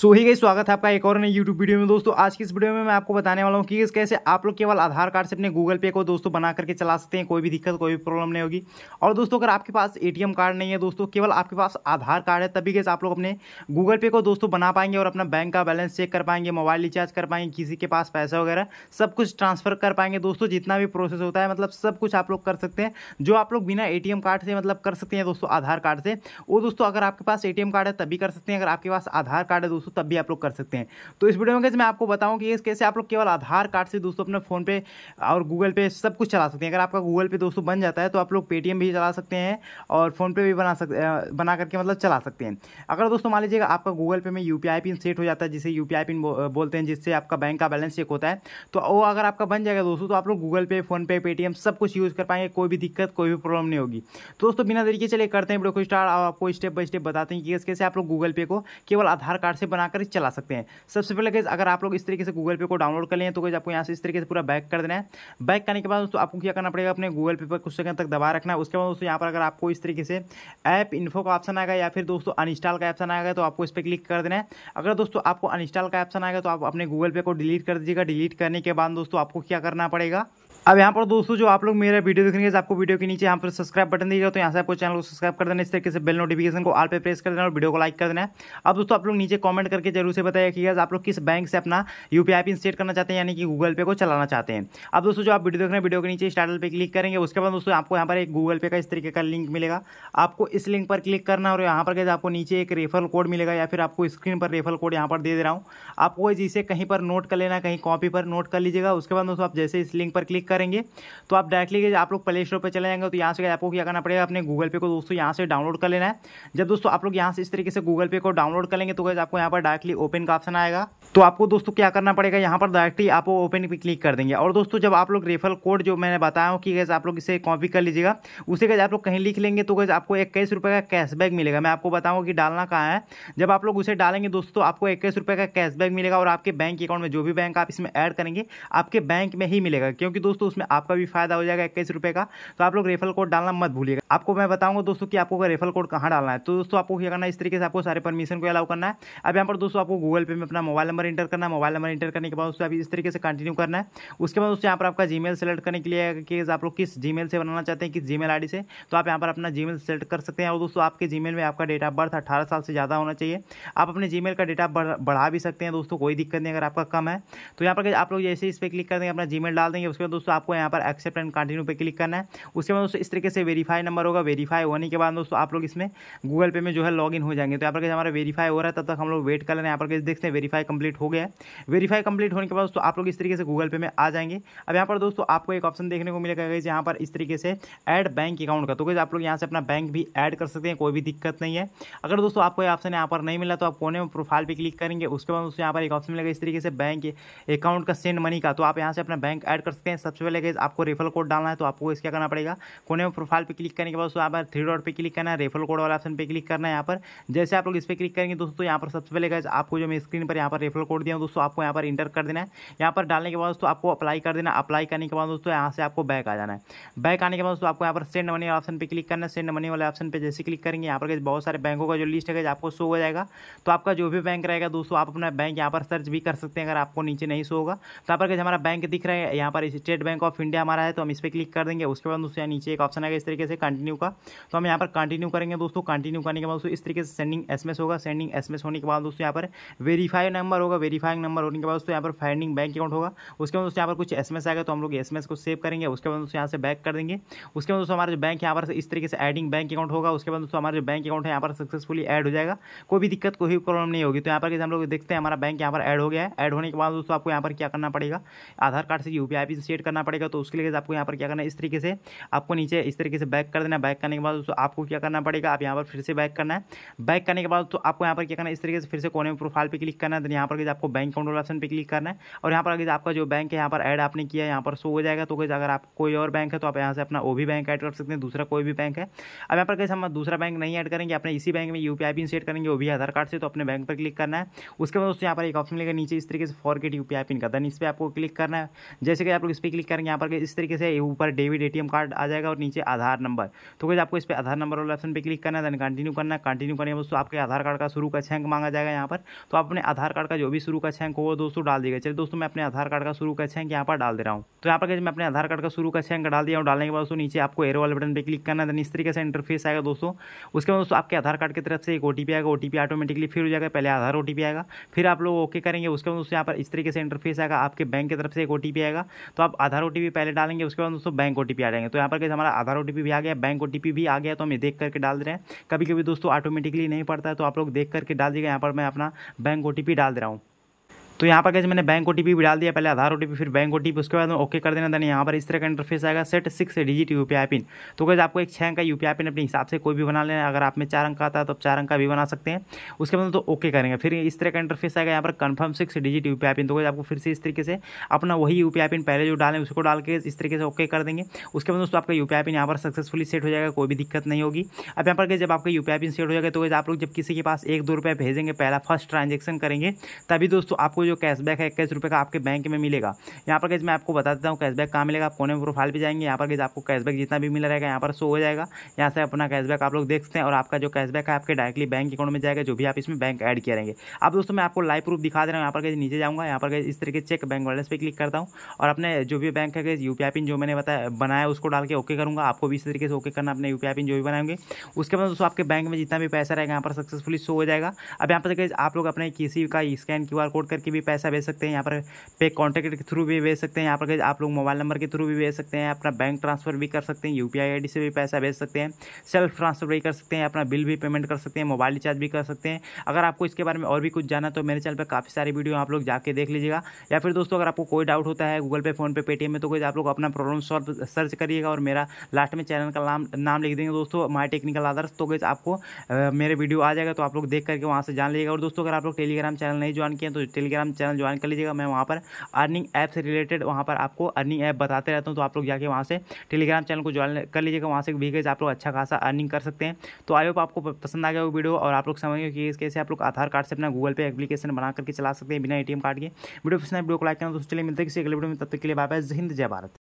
सो ही guys, स्वागत है आपका एक और नई यूट्यूब वीडियो में। दोस्तों आज की इस वीडियो में मैं आपको बताने वाला हूँ कि कैसे आप लोग केवल आधार कार्ड से अपने गूगल पे को दोस्तों बना करके चला सकते हैं, कोई भी दिक्कत कोई भी प्रॉब्लम नहीं होगी। और दोस्तों अगर आपके पास एटीएम कार्ड नहीं है दोस्तों, केवल आपके पास आधार कार्ड है, तभी गाइस आप लोग अपने गूगल पे को दोस्तों बना पाएंगे और अपना बैंक का बैलेंस चेक कर पाएंगे, मोबाइल रिचार्ज कर पाएंगे, किसी के पास पैसा वगैरह सब कुछ ट्रांसफर कर पाएंगे। दोस्तों जितना भी प्रोसेस होता है मतलब सब कुछ आप लोग कर सकते हैं, जो आप लोग बिना एटीएम कार्ड से मतलब कर सकते हैं दोस्तों आधार कार्ड से, वो दोस्तों अगर आपके पास एटीएम कार्ड है तभी कर सकते हैं, अगर आपके पास आधार कार्ड है तब भी आप लोग कर सकते हैं। तो इस वीडियो में गाइस मैं आपको बताऊं कि कैसे आप लोग केवल आधार कार्ड से दोस्तों अपने फोन पे और गूगल पे सब कुछ चला सकते हैं। अगर आपका गूगल पे दोस्तों बन जाता है तो आप लोग पेटीएम भी चला सकते हैं और फोनपे भी बना करके मतलब चला सकते हैं। अगर दोस्तों मान लीजिएगा आपका गूगल पे में यूपीआई पिन सेट हो जाता है, जिसे यूपीआई पिन बोलते हैं, जिससे आपका बैंक का बैलेंस चेक होता है, तो वो अगर आपका बन जाएगा दोस्तों तो आप लोग गूगल पे फोनपे पेटीएम सब कुछ यूज कर पाएंगे, कोई भी दिक्कत कोई भी प्रॉब्लम नहीं होगी। तो दोस्तों बिना देरी के चलिए करते हैं वीडियो को स्टार्ट और आपको स्टेप बाय स्टेप बताते हैं कि कैसे आप लोग गूगल पे को केवल आधार कार्ड से बनाकर चला सकते हैं। सबसे पहले गाइस अगर आप लोग इस तरीके से गूगल पे को डाउनलोड कर लें तो गाइस आपको यहाँ से इस तरीके से पूरा बैक कर देना है। बैक करने के बाद दोस्तों आपको क्या करना पड़ेगा, अपने गूगल पे पर कुछ सेकंड तक दबा रखना है। उसके बाद दोस्तों यहाँ पर अगर आपको इस तरीके से ऐप इन्फो का ऑप्शन आएगा या फिर दोस्तों अनइंस्टॉल का ऑप्शन आएगा तो आपको इस पर क्लिक कर देना है। अगर दोस्तों आपको अनइंस्टॉल का ऑप्शन आएगा तो आप अपने गूगल पे को डिलीट कर दीजिएगा। डिलीट करने के बाद दोस्तों आपको क्या करना पड़ेगा, अब यहाँ पर दोस्तों जो आप लोग मेरा वीडियो देख रहे हैं आपको वीडियो के नीचे यहाँ पर सब्सक्राइब बटन दीजिएगा, तो यहाँ से आपको चैनल को सब्सक्राइब कर देना, इस तरीके से बेल नोटिफिकेशन को ऑल पे प्रेस कर देना और वीडियो को लाइक कर देना है। अब दोस्तों आप लोग नीचे कमेंट करके जरूर से बताइए कि आप लोग किस बैंक से अपना यूपीआई पिन सेट करना चाहते हैं, यानी कि गूगल पे को चलाना चाहते हैं। अब दोस्तों जो आप वीडियो देख रहे हैं वीडियो के नीचे स्टार्टर पर क्लिक करेंगे। उसके बाद दोस्तों आपको यहाँ पर एक गूगल पे का इस तरीके का लिंक मिलेगा, आपको इस लिंक पर क्लिक करना है और यहाँ पर आपको नीचे एक रेफरल कोड मिलेगा या फिर आपको स्क्रीन पर रेफरल कोड यहाँ पर दे रहा हूँ, आपको इसे कहीं पर नोट कर लेना, कहीं कॉपी पर नोट कर लीजिएगा। उसके बाद दोस्तों आप जैसे इस लिंक पर क्लिक करेंगे तो आप डायरेक्टली आप लोग प्ले स्टोर पर चले जाएंगे। तो यहाँ से आपको क्या करना पड़ेगा, अपने गूगल पे को दोस्तों यहाँ से डाउनलोड कर लेना है। जब दोस्तों आप लोग यहाँ से इस तरीके से गूगल पे को डाउनलोड कर लेंगे तो गाइस आपको यहाँ पर डायरेक्टली ओपन का ऑप्शन आएगा, तो आपको दोस्तों क्या करना पड़ेगा, यहाँ पर डायरेक्टली आप ओपन पे क्लिक कर देंगे। और दोस्तों जब आप लोग रेफरल कोड जो मैंने बताया हूँ कि गाइस आप लोग इसे कॉपी कर लीजिएगा, उसे गाइस आप लोग कहीं लिख लेंगे तो गाइस आपको 21 रुपये का कैशबैक मिलेगा। मैं आपको बताऊँगा कि डालना कहाँ है। जब आप लोग उसे डालेंगे दोस्तों आपको 21 रुपये का कैशबैक मिलेगा और आपके बैंक अकाउंट में जो भी बैंक आप इसमें ऐड करेंगे आपके बैंक में ही मिलेगा, क्योंकि दोस्तों उसमें आपका भी फायदा हो जाएगा 21 रुपये का। तो आप लोग रेफरल कोड डालना मत भूलिएगा। आपको मैं बताऊंगा दोस्तों कि आपको रेफरल कोड कहाँ डालना है। तो दोस्तों आपको क्या करना है, इस तरीके से आपको सारे परमिशन को अलाउ करना है। अब यहाँ पर दोस्तों आपको गूगल पे में अपना मोबाइल नंबर इंटर करना है। मोबाइल नंबर इंटर करने के बाद दोस्तों आप इस तरीके से कंटिन्यू करना है। उसके बाद दोस्तों यहाँ पर आपका जीमेल सेलेक्ट करने के लिए कि आप लोग किस जीमेल से बनाना चाहते हैं, किस जीमेल आईडी से, तो आप यहाँ पर अपना जीमेल सेलेक्ट कर सकते हैं। और दोस्तों आपके जीमेल में आपका डेट ऑफ बर्थ 18 साल से ज़्यादा होना चाहिए। आप अपने जीमेल का डेट ऑफ बर्थ बढ़ा भी सकते हैं दोस्तों, कोई दिक्कत नहीं। अगर आपका कम है तो यहाँ पर आप लोग जैसे इस पर क्लिक कर देंगे अपना जीमेल डाल देंगे। उसके बाद दोस्तों आपको यहाँ पर एक्सेप्ट एंड कंटिन्यू पर क्लिक करना है। उसके बाद दोस्तों इस तरीके से वेरीफाई नंबर होगा, वेरीफाई होने के बाद दोस्तों आप लोग इसमें गूगल पे में जो है लॉगिन हो जाएंगे। तो यहाँ पर हमारा वेरीफाई हो रहा है, तब तक हम लोग वेट कर लेना। यहाँ पर देखते हैं वेरीफाई कंप्लीट हो गया है। वेरीफाई कंप्लीट होने के बाद दोस्तों आप लोग इस तरीके से गूगल पे में आ जाएंगे। अब यहाँ पर दोस्तों आपको एक ऑप्शन देखने को मिलेगा यहाँ पर इस तरीके से ऐड बैंक अकाउंट का, तो गाइस आप लोग यहाँ से अपना बैंक भी ऐड कर सकते हैं, कोई भी दिक्कत नहीं है। अगर दोस्तों आपको ऑप्शन यहाँ पर नहीं मिला तो आप कोने में प्रोफाइल पर क्लिक करेंगे। उसके बाद दोस्तों यहाँ पर एक ऑप्शन मिलेगा इस तरीके से बैंक अकाउंट का सेंड मनी का, तो आप यहाँ से अपना बैंक ऐड कर सकते हैं। सबसे पहले गाइस आपको रेफरल कोड डालना है, तो आपको इसका करना पड़ेगा कोने में प्रोफाइल पर क्लिक करने के बाद दोस्तों यहाँ पर 3 डॉट पर क्लिक करना है, रेफरल कोड वाला ऑप्शन पर क्लिक करना है। यहाँ पर जैसे आप लोग इस पर क्लिक करेंगे दोस्तों यहाँ पर सबसे पहले गाइस आपको जो मैं स्क्रीन पर यहाँ पर रेफरल कोड दिया हूँ दोस्तों आपको यहाँ पर इंटर कर देना है। यहाँ पर डालने के बाद दोस्तों आपको अप्लाई कर देना। अप्लाई करने के बाद दोस्तों यहाँ से आपको बैक आ जाना है। बैक आने के बाद दोस्तों आपको यहाँ पर सेंड मनी ऑप्शन पर क्लिक करना है। सेंड मनी वाले ऑप्शन पर जैसे क्लिक करेंगे यहाँ पर बहुत सारे बैंकों का जो लिस्ट है आपको शो हो जाएगा। तो आपका जो भी बैंक रहेगा दोस्तों आप अपना बैंक यहाँ पर सर्च भी कर सकते हैं। अगर आपको नीचे नहीं शो होगा तो यहाँ पर हमारा बैंक दिख रहा है, यहाँ पर स्टेट बैंक ऑफ इंडिया हमारा है, तो हम इस पर क्लिक कर देंगे। उसके बाद दोस्तों नीचे एक ऑप्शन आएगा इस तरीके से कंटिन्यू का, तो हम यहाँ पर कंटिन्यू करेंगे दोस्तों। कंटिन्यू करने के बाद दोस्तों इस तरीके से सेंडिंग एसएमएस होगा। सेंडिंग एसएमएस होने के बाद दोस्तों यहाँ पर वेरीफाई नंबर होगा। वेरीफाइंग नंबर होने के बाद दोस्तों यहाँ पर फाइंडिंग बैंक अकाउंट होगा। उसके बाद दोस्तों यहाँ पर कुछ एसएमएस आएगा, तो हम लोग एसएमएस को सेव करेंगे। उसके बाद दोस्तों यहाँ से बैक कर देंगे। उसके बाद दोस्तों हमारा जो बैंक यहाँ पर इस तरीके से एडिंग बैंक अकाउंट होगा। उसके बाद दोस्तों हमारा जो बैंक अकाउंट है यहाँ पर सक्सेसफुली एड हो जाएगा, कोई भी दिक्कत कोई भी प्रॉब्लम नहीं होगी। तो यहाँ पर हम लोग देखते हैं हमारा बैंक यहाँ पर एड हो गया है। एड होने के बाद दोस्तों आपको यहाँ पर क्या करना पड़ेगा, आधार कार्ड से यूपीआई पिन सेट करना पड़ेगा। तो उसके लिए आपको यहाँ पर क्या करना है, इस तरीके से आपको नीचे इस तरीके से बैक कर देना। बैक करने के बाद दोस्तों आपको क्या करना पड़ेगा, आप यहाँ पर फिर से बैक करना है। बैक करने के बाद तो आपको यहाँ पर क्या करना है, इस तरीके से फिर से कोने में प्रोफाइल पे क्लिक करना है। तो यहाँ पर आगे आपको बैंक अकाउंट वाला ऑप्शन पे क्लिक करना है और यहाँ पर आगे आपका जो बैंक है यहाँ पर ऐड आपने किया है यहाँ पर शो हो जाएगा। तो गाइस अगर आप कोई और बैंक है तो आप यहाँ से अपना वो भी बैंक ऐड कर सकते हैं, दूसरा कोई भी बैंक है। अब यहाँ पर गाइस हम दूसरा बैंक नहीं ऐड करेंगे, अपने इसी बैंक में यूपीआई पिन सेट करेंगे वो भी आधार कार्ड से। तो अपने बैंक पर क्लिक करना है। उसके बाद दोस्तों यहाँ पर एक ऑप्शन मिलेगा नीचे इस तरीके से फॉरगेट यूपीआई पिन का, देन इस पर आपको क्लिक करना है। जैसे कि आप लोग इस पर क्लिक करेंगे यहाँ पर इस तरीके से ऊपर डेबिट एटीएम कार्ड आ जाएगा और नीचे आधार नंबर। तो गाइस आपको इस पर आधार नंबर वाला ऑप्शन पर क्लिक करना है, देन कंटिन्यू करना है। कंटिन्यू करने दोस्तों आपके आधार कार्ड का शुरू का छंक मांगा जाएगा यहाँ पर, तो आप अपने आधार कार्ड का जो भी शुरू का छंक हो दोस्तों डाल दीजिएगा। चलिए दोस्तों मैं अपने आधार कार्ड का शुरू का छंक यहाँ पर डाल दे रहा हूँ। तो यहाँ पर मैं अपने आधार कार्ड का शुरू का छंक डाल दिया हूँ। डालने के बाद दोस्तों नीचे आपको एरो वाले बटन पर क्लिक करना, देन इस तरीके से इंटरफेस आएगा दोस्तों। उसके बाद दोस्तों आपके आधार कार्ड की तरफ से एक ओटीपी आएगा, ओटीपी ऑटोमेटिकली फिर हो जाएगा। पहले आधार ओटीपी आएगा, फिर आप लोग ओके करेंगे। उसके बाद दोस्तों यहाँ पर इस तरीके से इंटरफेस आएगा, आपके बैंक की तरफ से एक ओटीपी आएगा। तो आप आधार ओटीपी पहले डालेंगे, उसके बाद दोस्तों बैंक ओटीपी आ जाएंगे। तो यहाँ पर कैसे हमारा आधार ओटीपी भी आ गया, बैंक ओटीपी भी आ गया, तो हम ये देख करके डाल दे रहे हैं। कभी कभी दोस्तों ऑटोमेटिकली नहीं पड़ता है तो आप लोग देख करके डाल दीजिएगा। यहाँ पर मैं अपना बैंक ओटीपी डाल दे रहा हूँ। तो यहाँ पर कैसे मैंने बैंक ओटीपी भी डाल दिया, पहले आधार ओटीपी फिर बैंक ओटीपी, उसके बाद ओके कर देना। देन यहाँ पर इस तरह का इंटरफेस आएगा, सेट 6 डिजिट यूपीआई पिन। तो कैसे आपको एक 6 अंक का यूपीआई पिन अपने हिसाब से कोई भी बना लेना, अगर आप में 4 अंक का आता है तो आप 4 अंक का भी बना सकते हैं। उसके बाद तो ओके करेंगे, फिर इस तरह का इंटरफेस आएगा यहाँ पर कन्फर्म 6 डिजिट यूपीआई पिन। तो कैसे आपको फिर से इस तरीके से अपना वही यूपीआई पिन पहले जो डालें उसको डाल के इस तरीके से ओके कर देंगे। उसके बाद दोस्तों आपका यूपीआई पिन यहाँ पर सक्सेसफुली सेट हो जाएगा, कोई भी दिक्कत नहीं होगी। अब यहाँ पर जब आपका यूपीआई पिन सेट हो जाएगा तो आप लोग जब किसी के पास 1-2 रुपये भेजेंगे, पहला फर्स्ट ट्रांजेक्शन करेंगे, तभी दोस्तों आपको जो कैशबैक है 21 रुपये का आपके बैंक में मिलेगा। यहाँ पर गाइस मैं आपको बता देता हूँ कैशबैक कहाँ मिलेगा। आप कोने में प्रोफाइल पे जाएंगे, यहाँ पर गाइस आपको कैशबैक जितना भी मिला रहेगा यहाँ पर शो हो जाएगा। यहाँ से अपना कैशबैक आप लोग देख सकते हैं और आपका जो कैशबैक है आपके डायरेक्टली बैंक अकाउंट में जाएगा, जो भी आप इसमें बैंक ऐड करेंगे। अब दोस्तों मैं आपको लाइव प्रूफ दिखा दे रहा हूँ। यहाँ पर गाइस नीचे जाऊँगा, यहाँ पर गाइस इस तरीके चेक बैंक बैलेंस पर क्लिक करता हूँ और अपने जो भी बैंक है गाइस यूपीआई पिन जो मैंने बनाया उसको डाल के ओके करूँगा। आपको भी इस तरीके से ओके करना, अपने यूपीआई पिन जो भी बनाएंगे। उसके बाद दोस्तों आपके बैंक में जितना भी पैसा रहेगा यहाँ पर सक्सेसफुली शो हो जाएगा। अब यहाँ पर गाइस आप लोग अपने किसी का स्कैन क्यूआर कोड करके भी पैसा भेज सकते हैं, यहाँ पर पे कॉन्टैक्ट के थ्रू भी भेज सकते हैं, यहाँ पर आप लोग मोबाइल नंबर के थ्रू भी भेज सकते हैं, अपना बैंक ट्रांसफर भी कर सकते हैं, यूपीआई आईडी से भी पैसा भेज सकते हैं, सेल्फ ट्रांसफर भी कर सकते हैं, अपना बिल भी पेमेंट कर सकते हैं, मोबाइल रिचार्ज भी कर सकते हैं। अगर आपको इसके बारे में और भी कुछ जाना तो मेरे चैनल पर काफ़ी सारी वीडियो आप लोग जाके देख लीजिएगा। या फिर दोस्तों अगर आपको कोई डाउट होता है गूगल पे, फोनपे, पेटीएम में, तो कोई आप लोग अपना प्रॉब्लम सॉल्व सर्च करिएगा और मेरा लास्ट में चैनल का नाम लिख देंगे दोस्तों, माय टेक्निकल आदर्श। तो गाइस आपको मेरे वीडियो आ जाएगा, तो आप लोग देख करके वहाँ से जान लीजिएगा। और दोस्तों अगर आप लोग टेलीग्राम चैनल नहीं ज्वाइन किए तो टेलीग्राम चैनल ज्वाइन कर लीजिएगा। मैं वहाँ पर अर्निंग ऐप से रिलेटेड वहाँ पर आपको अर्निंग ऐप बताते रहता हूँ, तो आप लोग जाके वहाँ से टेलीग्राम चैनल को ज्वाइन कर लीजिएगा। वहाँ से भी गाइस आप लोग अच्छा खासा अर्निंग कर सकते हैं। तो आई होप आपको पसंद आ गया वो वीडियो और आप लोग समझिए कि कैसे आप लोग आधार कार्ड से अपना गूगल पे एप्लीकेशन बना करके चला सकते हैं बिना एटीएम कार्ड के। वीडियो पसंद है वीडियो को लाइक करना दोस्तों। चलिए मिलते हैं किसी अगले वीडियो में, तब तक के लिए बाय बाय। जय हिंद, जय भारत।